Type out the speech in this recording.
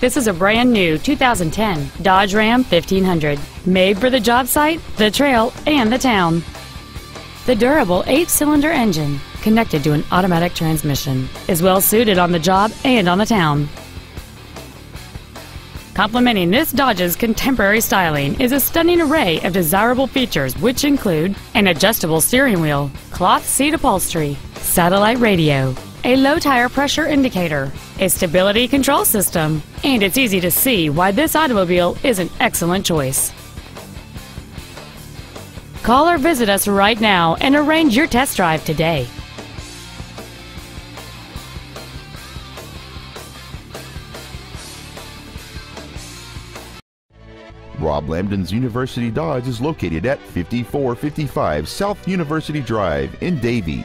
This is a brand new 2010 Dodge Ram 1500, made for the job site, the trail, and the town. The durable 8-cylinder engine, connected to an automatic transmission, is well suited on the job and on the town. Complementing this Dodge's contemporary styling is a stunning array of desirable features, which include an adjustable steering wheel, cloth seat upholstery, satellite radio, a low tire pressure indicator, a stability control system, and it's easy to see why this automobile is an excellent choice. Call or visit us right now and arrange your test drive today. Rob Lambden's University Dodge is located at 5455 South University Drive in Davie.